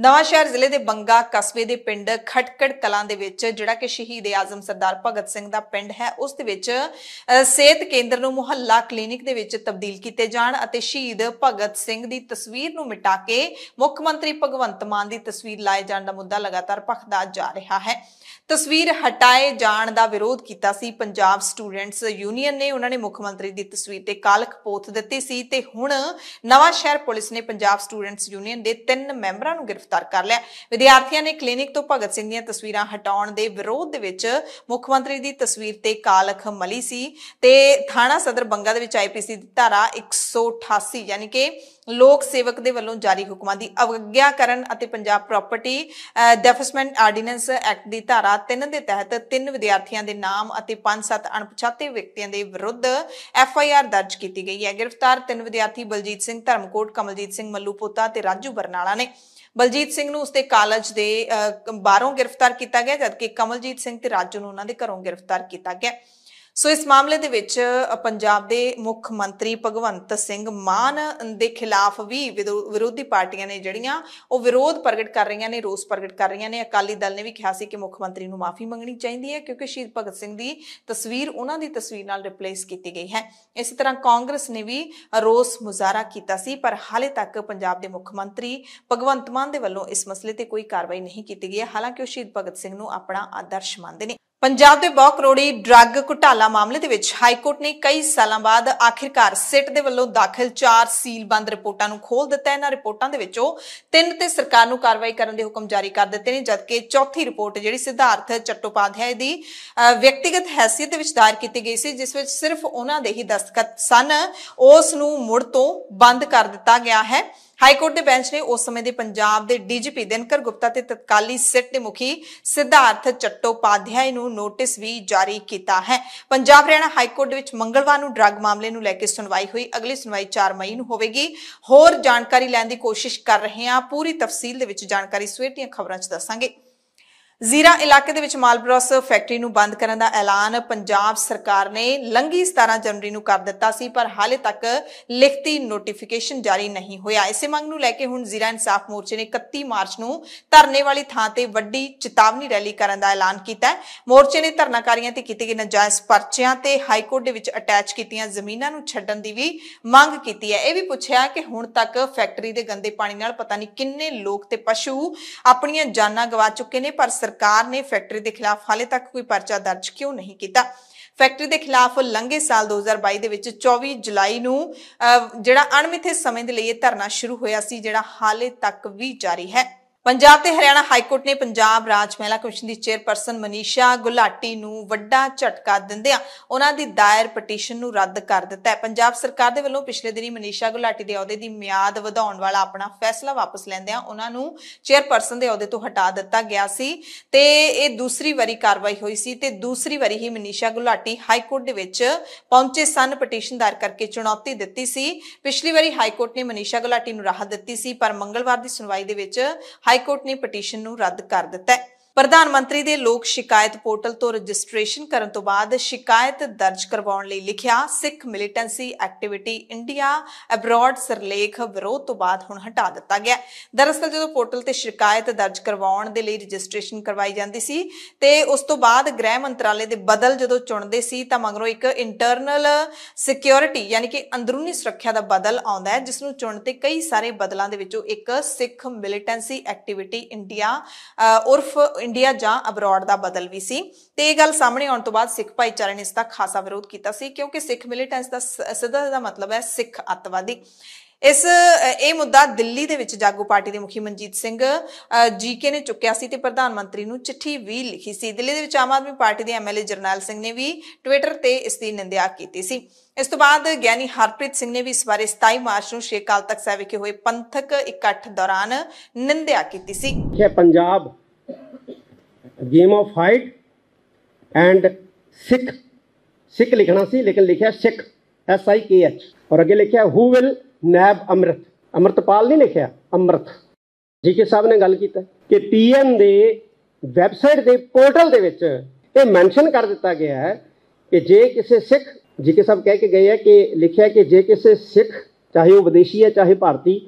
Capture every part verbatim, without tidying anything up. ਨਵਾਂਸ਼ਹਿਰ ਜ਼ਿਲ੍ਹੇ ਦੇ ਬੰਗਾ ਕਸਬੇ ਦੇ ਪਿੰਡ ਖਟਕੜ ਕਲਾਂ ਦੇ ਵਿੱਚ ਜਿਹੜਾ ਕਿ ਸ਼ਹੀਦ ਆਜ਼ਮ ਸਰਦਾਰ ਭਗਤ ਸਿੰਘ ਦਾ ਪਿੰਡ ਹੈ ਉਸ ਦੇ ਵਿੱਚ ਸਿਹਤ ਕੇਂਦਰ ਨੂੰ ਮੁਹੱਲਾ ਕਲੀਨਿਕ ਦੇ ਵਿੱਚ ਤਬਦੀਲ ਕੀਤੇ ਜਾਣ ਅਤੇ ਸ਼ਹੀਦ ਭਗਤ ਸਿੰਘ ਦੀ ਤਸਵੀਰ ਨੂੰ ਮਿਟਾ ਕੇ ਮੁੱਖ ਮੰਤਰੀ ਭਗਵੰਤ ਮਾਨ ਦੀ ਤਸਵੀਰ ਲਾਏ ਜਾਣ ਦਾ ਮੁੱਦਾ ਲਗਾਤਾਰ ਭਖਦਾ ਜਾ ਰਿਹਾ ਹੈ। ਤਸਵੀਰ ਹਟਾਏ ਜਾਣ ਦਾ ਵਿਰੋਧ ਕੀਤਾ ਸੀ ਪੰਜਾਬ ਸਟੂਡੈਂਟਸ ਯੂਨੀਅਨ ਨੇ, ਉਹਨਾਂ ਨੇ ਮੁੱਖ ਮੰਤਰੀ ਦੀ ਤਸਵੀਰ ਤੇ ਕਾਲਖ ਪੋਥ ਦਿੱਤੀ ਸੀ ਤੇ ਹੁਣ ਨਵਾਂਸ਼ਹਿਰ ਪੁਲਿਸ ਨੇ ਪੰਜਾਬ ਸਟੂਡੈਂਟਸ ਯੂਨੀਅਨ ਦੇ ਤਿੰਨ ਮੈਂਬਰਾਂ ਨੂੰ गिरफ्तार कर लिया। विद्यार्थियों ने क्लिनिक तो भगत सिंह दी तस्वीरां हटाउण दे विरोध दे विच मुख मंत्री दी तस्वीर ते कालख मली सी ते थाणा सदर बंगा दे विच आईपीसी दी धारा एक सौ अठासी यानी कि लोक सेवक दे वल्लों जारी हुक्मां दी अवग्या करन अते Punjab property defacement ordinance act दी धारा तीन दे तहत तीन विद्यार्थियों के नाम अते पांच सत्त अणपछाते व्यक्तियों के विरुद्ध एफ आई आर दर्ज की गई है। गिरफ्तार तीन विद्यार्थी बलजीत सिंह धर्मकोट, कमलजीत सिंह मल्लूपोता ते राजू बरनाला ने। बलजीत सिंह नूं उसदे कालेज दे बाहरों गिरफ्तार किया गया जबकि कमलजीत सिंह ते राजू नूं उन्हां दे घरों गिरफ्तार किया गया। सो इस मामले दे विच पंजाब दे मुख मंत्री भगवंत सिंह मान दे खिलाफ भी विरोधी पार्टियां ने जिहड़ियां ओह विरोध प्रगट कर रही ने, रोस प्रगट कर रही ने। अकाली दल ने भी कहा सी कि मुख मंत्री नूं माफ़ी मंगनी चाहिए है क्योंकि शहीद भगत सिंह दी तस्वीर उन्हां दी तस्वीर नाल रिप्लेस की गई है। इस तरह कांग्रेस ने भी रोस मुजाहरा किया सी पर हाले तक पंजाब दे मुख मंत्री भगवंत मान दे वल्लों इस मसले ते कोई कार्रवाई नहीं की गई है। हालांकि ओह शहीद भगत सिंह नूं अपना आदर्श मानते हैं। पंजाब के बहु करोड़ी ड्रग घोटाला मामले दे विच हाईकोर्ट ने कई साल बाद आखिरकार सिट दे वल्लों दाखिल चार सीलबंद रिपोर्टां नूं खोल दिता है। इन्हां रिपोर्टां दे विचों तीन ते सरकार नूं कार्रवाई करन दे हुकम जारी कर दिते ने जबकि चौथी रिपोर्ट जिहड़ी सिद्धार्थ चट्टोपाध्याय दी व्यक्तिगत हैसियत दे विच दायर कीती गई सी जिस विच सिर्फ उन्हां दे ही दस्तखत सन, उस नूं मुड़ तों बंद कर दिता गया है। हाईकोर्ट के बैंच ने उस समय के पंजाब के डीजीपी दिनकर गुप्ता ते तत्काली सिट के मुखी सिद्धार्थ चट्टोपाध्याय नूं नोटिस भी जारी किया है। पंजाब हरियाणा हाईकोर्ट विच मंगलवार नूं ड्रग मामले नूं लैके सुनवाई हुई, अगली सुनवाई चार मई नूं होवेगी। होर जानकारी लैण दी कोशिश कर रहे हां, पूरी तफसील दे विच जानकारी सवेर दीयां खबरां च दस्सांगे। जीरा इलाके दे विच मालब्रोस फैक्टरी नूं बंद करन दा ऐलान पंजाब सरकार ने लंघी सतारह जनवरी नूं कर दिता सी पर हाले तक लिखती नोटिफिकेशन जारी नहीं होया। इसे मंग नूं लैके हुण जीरा इंसाफ मोर्चे ने इकत्ती मार्च नूं धरने वाली थां ते वड्डी चेतावनी रैली करन दा ऐलान कीता है। मोर्चे ने धरनाकारियां ते कीते गए नाजायज़ परचियां ते हाईकोर्ट दे विच अटैच कीतियां ज़मीनां नूं छड्डण दी भी मंग कीती है। यह भी पुछिया कि हुण तक फैक्टरी दे गंदे पाणी नाल पता नहीं किन्ने लोक ते पशु अपणियां जानां गवा चुके ने पर सरकार ने फैक्टरी के खिलाफ हाले तक कोई पर्चा दर्ज क्यों नहीं किया। फैक्टरी के खिलाफ लंघे साल दो हज़ार बाई के चौबीस जुलाई नू जिहड़ा अणमिथे समय के लिए धरना शुरू होया सी जिहड़ा हाले तक भी जारी है। पंजाब ते हरियाणा हाईकोर्ट ने पंजाब राज महिला कमीशन की चेयरपर्सन मनीषा गुलाटी नूं वड्डा झटका दिंदियां उन्हां दी दायर पटीशन नूं रद्द कर दिता है। पंजाब सरकार दे वल्लों पिछले दिनी मनीषा गुलाटी दे अहुदे दी म्याद वधाउण वाला अपना फैसला वापस लैंदियां उन्हां नूं चेयरपर्सन दे अहुदे तों हटा दिता गया सी ते इह दूसरी वारी कार्रवाई होई सी ते दूसरी वारी ही मनीषा गुलाटी हाईकोर्ट दे विच पहुंचे सन, पटीशन दायर करके चुनौती दित्ती सी। पिछली वारी हाईकोर्ट ने मनीषा गुलाटी नूं राहत दित्ती सी पर मंगलवार दी सुनवाई दे विच हाईकोर्ट ने पटीशन नूं रद्द कर दिता है। प्रधानमंत्री दे लोक शिकायत पोर्टल तो रजिस्ट्रेशन करन तो बाद शिकायत दर्ज करवाउण लई लिखिया Sikh militancy activity India abroad सरलेख विरोध तो बाद हुण हटा दिता गया। दरअसल जदों पोर्टल ते शिकायत दर्ज करवाउण दे लई रजिस्ट्रेशन करवाई जांदी सी ते उस तो बाद गृह मंत्रालय दे बदल जदों चुणदे सी तां मगरों एक इंटरनल सिक्योरिटी यानी कि अंदरूनी सुरक्षा दा बदल आउंदा है जिस नूं चुणन ते कई सारे बदलां दे विचों इक सिख मिलिटेंसी एक्टिविटी इंडिया उर्फ इंडिया जां अब्रॉड दा बदल भी सी ते इह गल सामने आउण तो बाद सिख भाईचारे ने इस दा खासा विरोध कीता सी क्योंकि सिख मिलिटेंस दा सिद्धा दा मतलब है सिख अतवादी। इस ये मुद्दा दिल्ली दे विच जागू पार्टी दे मुखी मनजीत सिंह जीके ने चुक्या सी ते प्रधानमंत्री नूं चिट्ठी भी लिखी सी। दिल्ली दे विच आम आदमी पार्टी दे एमएलए जरनैल सिंह ने भी ट्विटर ते इस दी निंदा कीती सी। इस तो बाद ज्ञानी हरप्रीत सिंह ने भी इस बारे सताई मार्च नूं श्री अकाल तख्त साहिब विखे होए पंथक इकट्ठ दौरान निंदा कीती सी। Punjab game of height and Sikh Sikh लिखना सी लेकिन लिखा सिख एस आई के एच और अगे लिखा हु विल नैब अमृत अमृतपाल नहीं लिखा अमृत जी के साहब ने गल किया कि पी एन दे वैबसाइट के पोर्टल दे विच यह मैनशन कर दिता गया है कि जे किसी सिख जी के साहब कह के गए है कि लिखा कि जे किसी सिख चाहे वह विदेशी है चाहे भारती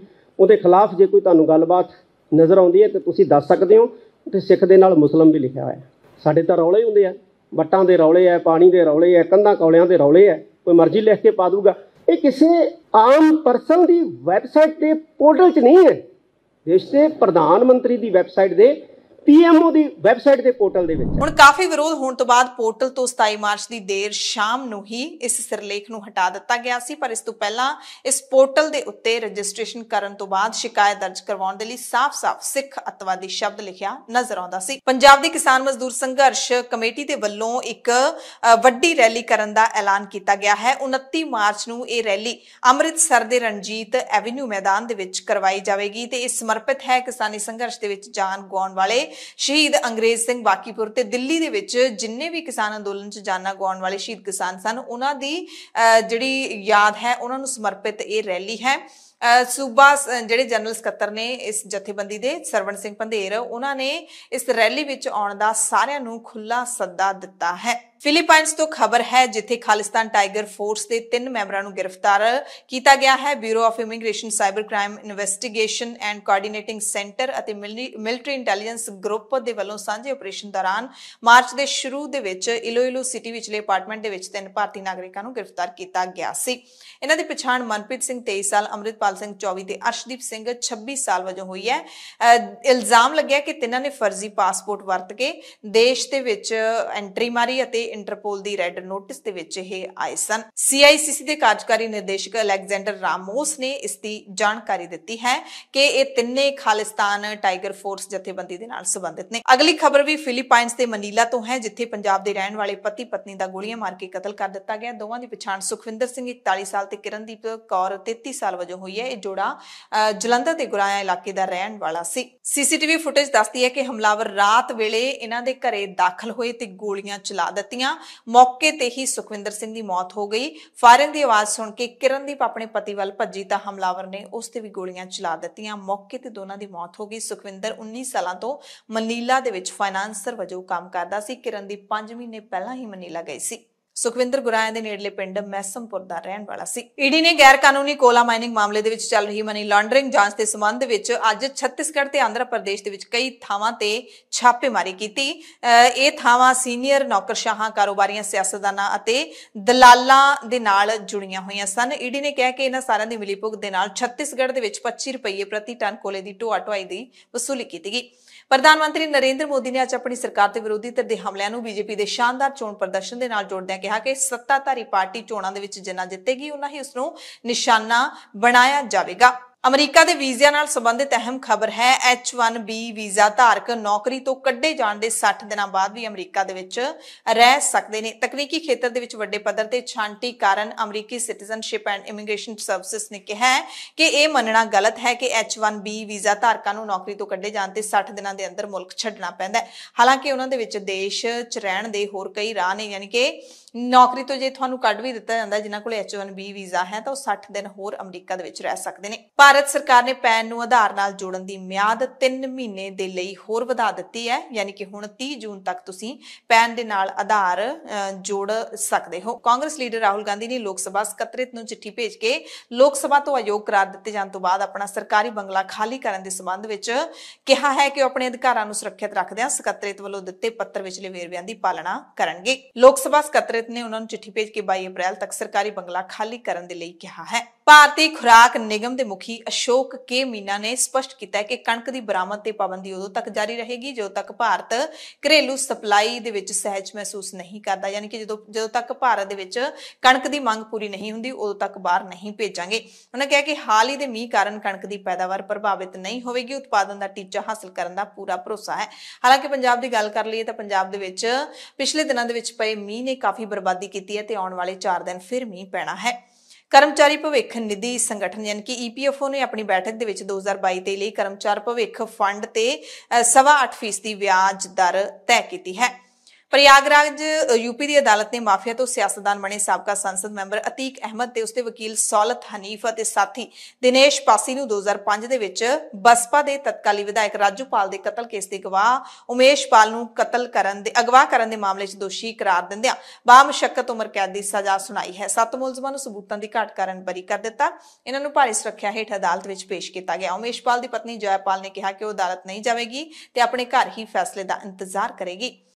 उनके खिलाफ जो कोई तुहानूं गलबात नज़र आती है तो तुम दस सकते हो। तो सिख के नाल मुस्लिम भी लिखा हुआ है। साढ़े तो रौले होंगे है, वट्टां दे रौले है, पानी दे रौले है, कंधा कौलियां दे रौले है, कोई मर्जी लिख के पा दूगा। ये किसी आम परसन की वैबसाइट के पोर्टल च नहीं है, देश के प्रधानमंत्री की वैबसाइट के पीएमओ दी वैबसाइट दे पोर्टल दे विच। हुण काफी विरोध होण तो बाद पोर्टल तो सताई मार्च की देर शाम नूं ही इस सिरलेख नूं हटा दिता गया सी, पर इस तों पहलां इस पोर्टल दे उत्ते रजिस्ट्रेशन करन तो बाद शिकायत दर्ज करवाउण दे लई साफ-साफ सिख अतवादी शब्द लिखिया नजर आउंदा सी। पंजाब दी किसान मजदूर संघर्ष कमेटी दे वल्लों एक वड्डी रैली करन दा ऐलान कीता गया है। उनतीस मार्च नूं इह रैली अमृतसर दे रणजीत एवेन्यू मैदान दे विच करवाई जावेगी ते इह समर्पित है किसानी संघर्ष दे विच जान गवाउण वाले शहीद अंग्रेज सिंह बाकीपुर ते दिल्ली दे विच जिन्ने भी किसान अंदोलन च जाना गवाउण वाले शहीद किसान सन उन्हां दी जिहड़ी याद है उन्हां नूं समर्पित इह रैली है। सूबा जिहड़े जनरल सकत्तर ने इस जथेबंदी दे सरवण सिंह पंधेर उन्हां ने इस रैली विच आउण दा सारिआं नूं खुला सद्दा दित्ता है। फिलीपाइंस तो खबर है जिथे खालिस्तान टाइगर फोर्स के तीन मैंबरां नूं गिरफ्तार किया गया है। Bureau of immigration cyber crime investigation and coordinating centre अते मिलिट्री इंटैलीजेंस ग्रुप दे वल्लों सांझे ऑपरेशन दौरान मार्च के शुरू दे विच इलोइलो सिटी विचले अपार्टमेंट दे विच तीन भारतीय नागरिकां नूं गिरफ्तार किया गया सी। इन्हां दी पछाण मनप्रीत सिंह तेईस साल, अमृतपाल सिंह चौबीस ते अर्शदीप सिंह छब्बीस साल वजों हुई है। इल्जाम लग्गिआ कि तिन्हां ने फर्जी पासपोर्ट वरत के देश दे विच एंट्री मारी अते ਇੰਟਰਪੋਲ ਦੀ ਰੈੱਡ ਨੋਟਿਸ ਦੇ ਵਿੱਚ ਇਹ ਆਏ ਸਨ। ਸੀਆਈਸੀਸੀ ਦੇ ਕਾਰਜਕਾਰੀ ਨਿਰਦੇਸ਼ਕ ਅਲੈਗਜ਼ੈਂਡਰ ਰਾਮੋਸ ਨੇ ਇਸ ਦੀ ਜਾਣਕਾਰੀ ਦਿੱਤੀ ਹੈ ਕਿ ਇਹ ਤਿੰਨੇ ਖਾਲਿਸਤਾਨ ਟਾਈਗਰ ਫੋਰਸ ਜਥੇਬੰਦੀ ਦੇ ਨਾਲ ਸੰਬੰਧਿਤ ਨੇ। ਅਗਲੀ ਖਬਰ ਵੀ ਫਿਲੀਪਾਈਨਸ ਦੇ ਮਨੀਲਾ ਤੋਂ ਹੈ ਜਿੱਥੇ ਪੰਜਾਬ ਦੇ ਰਹਿਣ ਵਾਲੇ ਪਤੀ ਪਤਨੀ ਦਾ ਗੋਲੀਆਂ ਮਾਰ ਕੇ ਕਤਲ ਕਰ ਦਿੱਤਾ ਗਿਆ। ਦੋਵਾਂ ਦੀ ਪਛਾਣ ਸੁਖਵਿੰਦਰ ਸਿੰਘ ਇਕਤਾਲੀ ਸਾਲ ਤੇ ਕਿਰਨਦੀਪ ਕੌਰ ਤੇਤੀ ਸਾਲ ਵਜੋਂ ਹੋਈ ਹੈ। ਇਹ ਜੋੜਾ ਜਲੰਧਰ ਦੇ ਗੁਰਾਇਆ ਇਲਾਕੇ ਦਾ ਰਹਿਣ ਵਾਲਾ ਸੀ। ਸੀਸੀਟੀਵੀ ਫੁਟੇਜ ਦੱਸਦੀ ਹੈ ਕਿ ਹਮਲਾਵਰ ਰਾਤ ਵੇਲੇ ਇਹਨਾਂ ਦੇ ਘਰੇ ਦਾਖਲ ਹੋਏ ਤੇ ਗੋਲੀਆਂ ਚਲਾ ਦਿੱਤੀਆਂ। मौके ते ही सुखविंदर सिंह दी मौत हो गई। फायरिंग दी आवाज सुन के किरणदीप अपने पति वाल भज्जी तां हमलावर ने उस ते भी गोलियां चला दित्तियां। मौके ते दोनां दी मौत हो गई। सुखविंदर उन्नीस सालां तों मनीला दे विच फाइनांसर वजों काम करदा सी। किरणदीप पांच महीने पहलां ही मनीला गई सी। ਸੁਖਵਿੰਦਰ ਗੁਰਾਇਆ ਦੇ ਨੇੜਲੇ ਪਿੰਡ ਮੈਸਮਪੁਰ ਦਾ ਰਹਿਣ ਵਾਲਾ ਸੀ। ਈਡੀ ਨੇ ਗੈਰ ਕਾਨੂੰਨੀ ਕੋਲਾ ਮਾਈਨਿੰਗ ਮਾਮਲੇ ਦੇ ਵਿੱਚ ਚੱਲ ਰਹੀ ਮਨੀ ਲਾਂਡਰਿੰਗ ਜਾਂਚ ਦੇ ਸੰਬੰਧ ਵਿੱਚ ਅੱਜ ਛੱਤੀਸਗੜ੍ਹ ਤੇ ਆਂਧਰਾ ਪ੍ਰਦੇਸ਼ ਦੇ ਵਿੱਚ ਕਈ ਥਾਵਾਂ ਤੇ ਛਾਪੇਮਾਰੀ ਕੀਤੀ। ਇਹ ਥਾਵਾਂ ਸੀਨੀਅਰ ਨੌਕਰਸ਼ਾਹਾਂ, ਕਾਰੋਬਾਰੀਆਂ, ਸਿਆਸਤਦਾਨਾਂ ਅਤੇ ਦਲਾਲਾਂ ਦੇ ਨਾਲ ਜੁੜੀਆਂ ਹੋਈਆਂ ਸਨ। ਈਡੀ ਨੇ ਕਿਹਾ ਕਿ ਇਹਨਾਂ ਸਾਰਿਆਂ ਦੀ ਮਿਲੀਭੁਗਤ ਦੇ ਨਾਲ ਛੱਤੀਸਗੜ੍ਹ ਦੇ ਵਿੱਚ ਪੱਚੀ ਰੁਪਏ ਪ੍ਰਤੀ ਟਨ ਕੋਲੇ ਦੀ ਢੋਆ ਢੁਆਈ ਦੀ ਵਸੂਲੀ ਕੀਤੀ ਗਈ। प्रधानमंत्री नरेंद्र मोदी ने अज अपनी सरकार के विरोधी धिर के हमलों को बीजेपी के शानदार चोण प्रदर्शन के नाल जोड़दे कहा कि सत्ताधारी पार्टी चोणां दे विच जिन्ना जितेगी उन्ना ही उसनूं निशाना बनाया जाएगा। अमरीका के वीज़े नाल संबंधित अहम खबर है। एच वन बी वीज़ा धारक नौकरी तो कड्ढे जाण दे साठ दिनां बाद भी अमरीका दे विच रह सकदे ने। तकनीकी खेतर दे विच वड्डे पद्धर ते छांटी कारण अमरीकी सिटीजनशिप एंड इमीग्रेशन सर्विसिज ने कहा है कि यह मनना गलत है कि एच वन बी वीज़ा धारकां नूं नौकरी तो कड्ढे जाण ते साठ दिनां दे अंदर मुल्क छड्डना पैंदा है। हालांकि उन्हां दे विच देश च रहण दे होर कई राह ने, यानी कि नौकरी तो जे तुहानूं कढ भी दित्ता जांदा जिन्हां कोल एच वन बी वीज़ा है तां साठ दिन होर अमरीका दे विच रह सकदे ने। भारत सरकार ने पैन नूं आधार नाल जोड़न दी म्याद तीन महीने दे लई होर वधा दित्ती है, यानी कि हुण तीस जून तक तुसीं पैन दे नाल आधार जोड़ सकदे हो। कांग्रेस लीडर राहुल गांधी ने लोक सभा ਸਕੱਤਰੇਤ नूं चिट्ठी भेज के लोक सभा तो अयोग करार दित्ते जाण तों बाद अपना सरकारी बंगला खाली करन दे संबंध विच कहा है कि अपने अधिकारां नूं सुरੱਖਿਅਤ रखदिआं ਸਕੱਤਰੇਤ ਵੱਲੋਂ ਦਿੱਤੇ ਪੱਤਰ ਵਿਚਲੇ ਵੇਰਵਿਆਂ ਦੀ ਪਾਲਣਾ ਕਰਨਗੇ। लोक सभा ਸਕੱਤਰੇਤ ने उन्हां नूं चिट्ठी भेज के बाई अप्रैल तक सरकारी बंगला खाली करन दे लई कहा है। ਭਾਰਤੀ ਖੁਰਾਕ ਨਿਗਮ ਦੇ ਮੁਖੀ ਅਸ਼ੋਕ ਕੇ ਮੀਨਾ ਨੇ ਸਪਸ਼ਟ ਕੀਤਾ ਹੈ ਕਿ ਕਣਕ ਦੀ ਬਰਾਮਦ ਤੇ ਪਾਬੰਦੀ ਉਦੋਂ ਤੱਕ ਜਾਰੀ ਰਹੇਗੀ ਜਦੋਂ ਤੱਕ ਭਾਰਤ ਘਰੇਲੂ ਸਪਲਾਈ ਦੇ ਵਿੱਚ ਸਹਿਜ ਮਹਿਸੂਸ ਨਹੀਂ ਕਰਦਾ, ਯਾਨੀ ਕਿ ਜਦੋਂ ਜਦੋਂ ਤੱਕ ਭਾਰਤ ਦੇ ਵਿੱਚ ਕਣਕ ਦੀ ਮੰਗ ਪੂਰੀ ਨਹੀਂ ਹੁੰਦੀ ਉਦੋਂ ਤੱਕ ਬਾਹਰ ਨਹੀਂ ਭੇਜਾਂਗੇ। ਉਹਨਾਂ ਕਿਹਾ ਕਿ ਹਾਲ ਹੀ ਦੇ ਮੀਂਹ ਕਾਰਨ ਕਣਕ ਦੀ ਪੈਦਾਵਾਰ ਪ੍ਰਭਾਵਿਤ ਨਹੀਂ ਹੋਵੇਗੀ। ਉਤਪਾਦਨ ਦਾ ਟੀਚਾ ਹਾਸਲ ਕਰਨ ਦਾ ਪੂਰਾ ਭਰੋਸਾ ਹੈ। ਹਾਲਾਂਕਿ ਪੰਜਾਬ ਦੀ ਗੱਲ ਕਰ ਲਈਏ ਤਾਂ ਪੰਜਾਬ ਦੇ ਵਿੱਚ ਪਿਛਲੇ ਦਿਨਾਂ ਦੇ ਵਿੱਚ ਪਏ ਮੀਂਹ ਨੇ ਕਾਫੀ ਬਰਬਾਦੀ ਕੀਤੀ ਹੈ ਤੇ ਆਉਣ ਵਾਲੇ ਚਾਰ ਦਿਨ ਫਿਰ ਮੀਂਹ ਪੈਣਾ ਹੈ। ਕਰਮਚਾਰੀ ਭਵਿੱਖ ਨਿਧੀ ਸੰਗਠਨ ਯਾਨੀ ਕਿ ਈਪੀਐਫਓ ਨੇ ਆਪਣੀ ਬੈਠਕ ਦੇ ਵਿੱਚ ਦੋ ਹਜ਼ਾਰ ਬਾਈ ਦੇ ਲਈ ਕਰਮਚਾਰ ਭਵਿੱਖ ਫੰਡ ਤੇ ਸਵਾ ਅੱਠ ਫੀਸਦੀ ਵਿਆਜ ਦਰ ਤੈਅ ਕੀਤੀ ਹੈ। प्रयागराज यूपी की अदालत ने माफिया तो सियासतदान बने साबका संसद मैंबर अतीक अहमद ते उसके वकील सौलत हनीफ और साथी दिनेश पासी नूं दो हज़ार पाँच दे विच बसपा के तत्काली विधायक राजूपाल के कतल केस के गवाह उमेश पाल नूं कतल करन दे अगवा करन दे मामले च दोषी करार दिंदियां बामशक्कत उमर कैद की सजा सुनाई है। सत्त मुलजमां नूं सबूतां की घाट कारण बरी कर दिता, इन्हां नूं भारी सुरक्षा हेठ अदालत विच पेश किया गया। उमेश पाल की पत्नी जयपाल ने कहा कि वह अदालत नहीं जाएगी ते अपने घर ही फैसले का इंतजार करेगी।